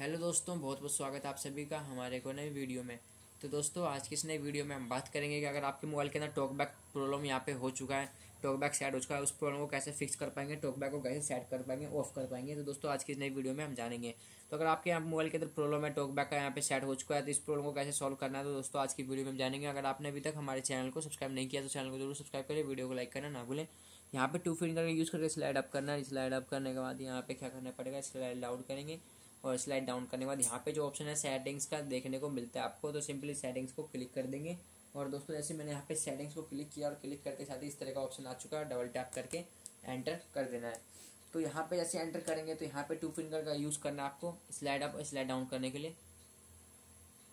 Hello दोस्तों, बहुत बहुत स्वागत है आप सभी का हमारे एक नए वीडियो में। तो दोस्तों आज की इस नए वीडियो में हम बात करेंगे कि अगर आपके मोबाइल के अंदर टॉकबैक प्रॉब्लम यहाँ पे हो चुका है, टॉकबैक सेट हो चुका है, उस प्रॉब्लम को कैसे फिक्स कर पाएंगे, टॉकबैक को कैसे सेट कर पाएंगे, ऑफ कर पाएंगे। तो दोस्तों आज की इस नई वीडियो में हम जानेंगे। तो अगर आपके यहाँ मोबाइल के अंदर प्रॉब्लम है, टॉकबैक का यहाँ पे सेट हो चुका है, तो इस प्रॉब्लम को कैसे सॉल्व करना है तो दोस्तों आज की वीडियो में हम जानेंगे। अगर आपने अभी तक हमारे चैनल को सब्सक्राइब नहीं किया तो चैनल को जरूर सब्सक्राइब करें, वीडियो को लाइक करना ना भूलें। यहाँ पे टू फिंगर यूज़ करके स्लाइड अप करना है। स्लाइड अप करने के बाद यहाँ पे क्या करना पड़ेगा, स्लाइड डाउन करेंगे और स्लाइड डाउन करने के बाद यहाँ पे जो ऑप्शन है सेटिंग्स का देखने को मिलता है आपको, तो सिंपली सेटिंग्स को क्लिक कर देंगे। और दोस्तों जैसे मैंने यहाँ पे सेटिंग्स को क्लिक किया और क्लिक करके साथ ही इस तरह का ऑप्शन आ चुका है, डबल टैप करके एंटर कर देना है। तो यहाँ पे जैसे एंटर करेंगे तो यहाँ पे टू फिंगर का यूज़ करना है आपको स्लाइड अप स्लाइड डाउन करने के लिए।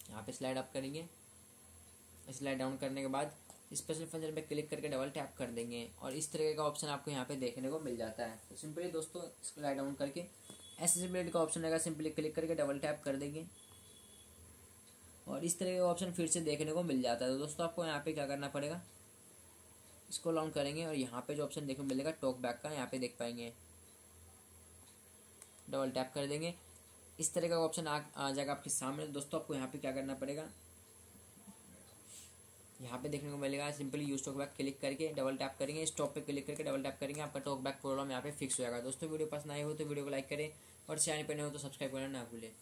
यहाँ पे स्लाइड अप करेंगे, स्लाइड डाउन करने के बाद स्पेशल फंक्शन पे क्लिक करके डबल टैप कर देंगे और इस तरह का ऑप्शन आपको यहाँ पे देखने को मिल जाता है। तो सिंपली दोस्तों स्लाइड डाउन करके एसेसिबिलिटी का ऑप्शन रहेगा, सिंपली क्लिक करके डबल टैप कर देंगे और इस तरह का ऑप्शन फिर से देखने को मिल जाता है। तो दोस्तों आपको यहाँ पे क्या करना पड़ेगा, इसको लॉन्च करेंगे और यहाँ पे जो ऑप्शन देखने को मिलेगा टॉकबैक का, यहाँ पे देख पाएंगे, डबल टैप कर देंगे, इस तरह का ऑप्शन आ जाएगा आपके सामने। दोस्तों आपको यहाँ पे क्या करना पड़ेगा, यहाँ पे देखने को मिलेगा सिंपली यूज टॉकबैक, क्लिक करके डबल टैप करेंगे, स्टॉप पे क्लिक करके डबल टैप करेंगे, आपका टॉकबैक प्रॉब्लम यहाँ पे फिक्स हो जाएगा। दोस्तों वीडियो पसंद आए हो तो वीडियो को लाइक करें और चैनल पे नए हो तो सब्सक्राइब करना ना भूलें।